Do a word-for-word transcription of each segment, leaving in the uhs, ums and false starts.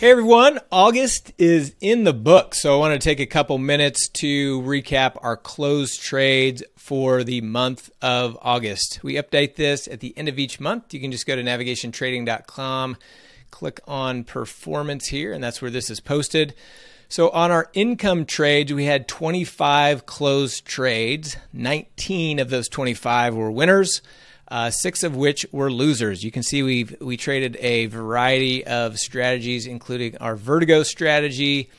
Hey everyone, August is in the books, so I want to take a couple minutes to recap our closed trades for the month of August. We update this at the end of each month. You can just go to navigation trading dot com, click on performance here, and that's where this is posted. So on our income trades, we had twenty-five closed trades. nineteen of those twenty-five were winners. Uh, six of which were losers. You can see we've we traded a variety of strategies, including our vertigo strategy,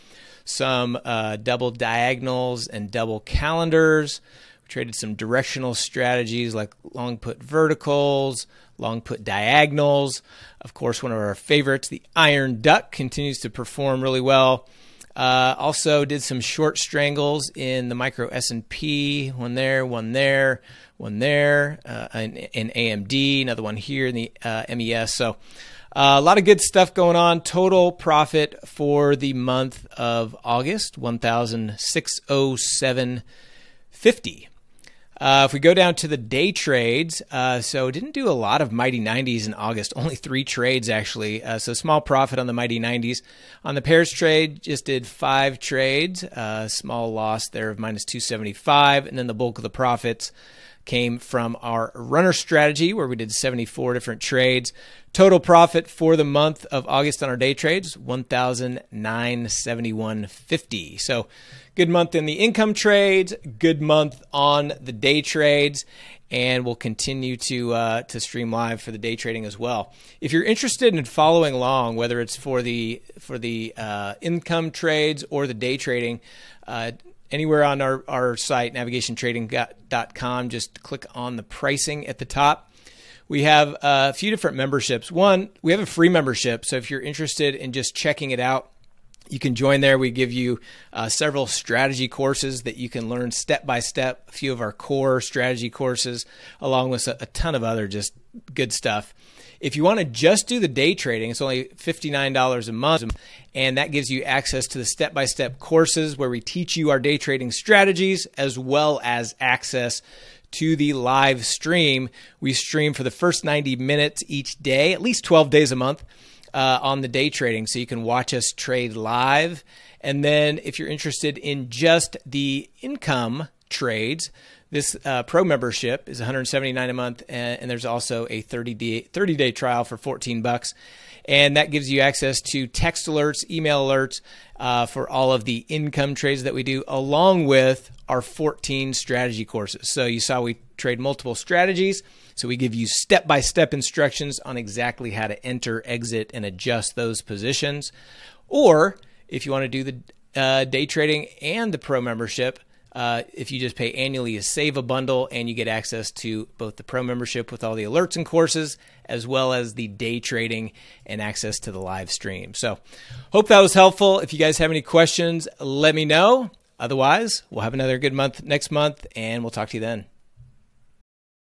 some uh, double diagonals and double calendars. We traded some directional strategies like long put verticals, long put diagonals. Of course, one of our favorites, the iron duck, continues to perform really well. Uh, also did some short strangles in the micro S and P, one there, one there, one there, uh, an, an A M D, another one here in the uh, M E S. So uh, a lot of good stuff going on. Total profit for the month of August, one thousand six hundred seven dollars and fifty cents. Uh, if we go down to the day trades, uh, so didn't do a lot of mighty nineties in August, only three trades actually. Uh, so small profit on the mighty nineties. On the pairs trade, just did five trades, uh, small loss there of minus two seventy-five. And then the bulk of the profits came from our runner strategy where we did seventy-four different trades. Total profit for the month of August on our day trades, one thousand nine hundred seventy-one dollars and fifty cents. So good month in the income trades, good month on the day trades, and we'll continue to uh, to stream live for the day trading as well. If you're interested in following along, whether it's for the for the uh, income trades or the day trading, uh, anywhere on our, our site, navigation trading dot com, just click on the pricing at the top. We have a few different memberships. One, we have a free membership. So if you're interested in just checking it out, you can join there. We give you uh, several strategy courses that you can learn step-by-step, a few of our core strategy courses, along with a, a ton of other just good stuff. If you want to just do the day trading, it's only fifty-nine dollars a month, and that gives you access to the step-by-step courses where we teach you our day trading strategies, as well as access to the live stream. We stream for the first ninety minutes each day, at least twelve days a month, uh, on the day trading. So you can watch us trade live. And then if you're interested in just the income trades, this uh, pro membership is one hundred seventy-nine dollars a month, and, and there's also a thirty day trial for fourteen bucks, and that gives you access to text alerts, email alerts uh, for all of the income trades that we do, along with our fourteen strategy courses. So you saw we trade multiple strategies, so we give you step-by-step instructions on exactly how to enter, exit, and adjust those positions. Or if you want to do the uh, day trading and the pro membership, Uh, if you just pay annually, you save a bundle and you get access to both the pro membership with all the alerts and courses, as well as the day trading and access to the live stream. So hope that was helpful. If you guys have any questions, let me know. Otherwise, we'll have another good month next month, and we'll talk to you then.